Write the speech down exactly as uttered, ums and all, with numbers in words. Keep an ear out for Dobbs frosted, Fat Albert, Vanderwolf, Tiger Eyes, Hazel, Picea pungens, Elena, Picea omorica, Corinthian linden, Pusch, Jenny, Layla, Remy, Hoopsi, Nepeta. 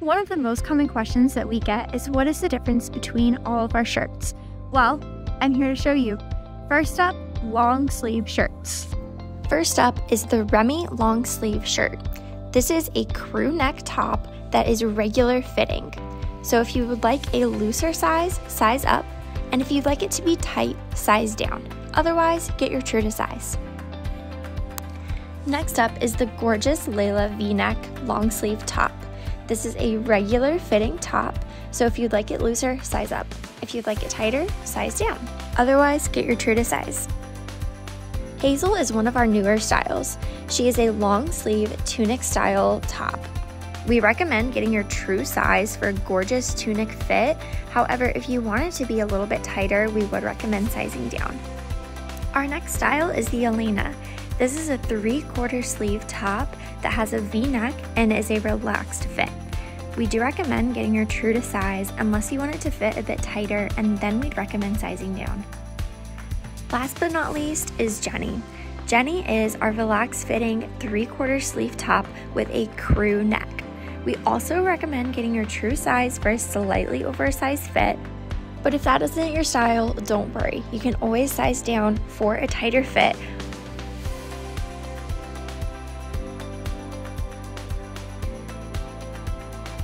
One of the most common questions that we get is, what is the difference between all of our shirts? Well, I'm here to show you. First up, long sleeve shirts. First up is the Remy long sleeve shirt. This is a crew neck top that is regular fitting. So if you would like a looser size, size up, and if you'd like it to be tight, size down. Otherwise, get your true to size. Next up is the gorgeous Layla V-neck long sleeve top. This is a regular fitting top, so if you'd like it looser, size up. If you'd like it tighter, size down. Otherwise, get your true to size. Hazel is one of our newer styles. She is a long sleeve tunic style top. We recommend getting your true size for a gorgeous tunic fit. However, if you want it to be a little bit tighter, we would recommend sizing down. Our next style is the Elena. This is a three-quarter sleeve top that has a V-neck and is a relaxed fit. We do recommend getting your true to size unless you want it to fit a bit tighter, and then we'd recommend sizing down. Last but not least is Jenny. Jenny is our relaxed fitting three-quarter sleeve top with a crew neck. We also recommend getting your true size for a slightly oversized fit, but if that isn't your style, don't worry. You can always size down for a tighter fit